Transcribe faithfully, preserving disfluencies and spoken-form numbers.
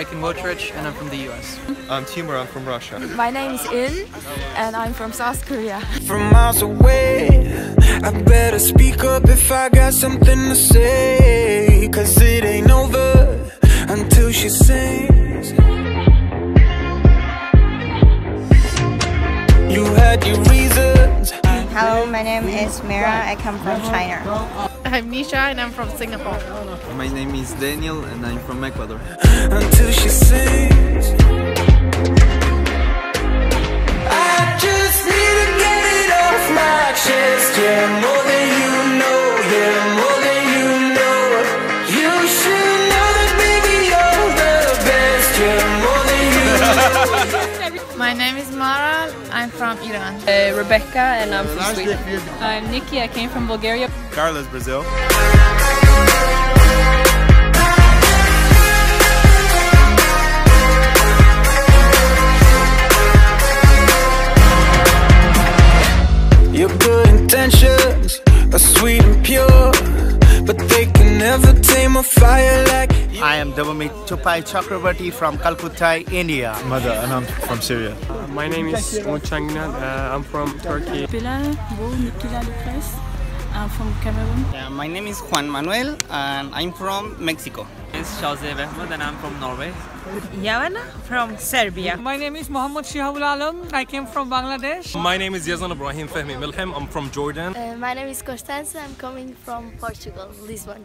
Reikin Motrich, and I'm from the U S. I'm Timur, I'm from Russia. My name is In, and I'm from South Korea. From miles away, I better speak up if I got something to say, cause it ain't over until she sings. You had your reasons. Hello, my name is Mira, I come from China. I'm Nisha and I'm from Singapore. My name is Daniel and I'm from Ecuador. Until she sings, I just need to get it off my chest. Yeah, more than you know, yeah, more than you know. You should know that baby you're the best. Yeah, more than you know. My name is Mara, I'm from Iran. Uh, Rebecca and I'm from Sweden. I'm Nikki, I came from Bulgaria. Carlos, Brazil. Your good intentions are sweet and pure, but they can never tame a fire like you. I am Debimita Chakraborty from Calcutta, India. Mother, and I'm from Syria. Uh, my name is Mochangnad, uh, I'm from Turkey. I'm from Cameroon. Yeah, my name is Juan Manuel and I'm from Mexico. My name is Shahzeh Behmeh and I'm from Norway. Yavana from Serbia. My name is Mohamed Shihabul Alam. I came from Bangladesh. My name is Yazan Abrahim Fehmi Milhem. I'm from Jordan. Uh, my name is Costanza. I'm coming from Portugal, Lisbon.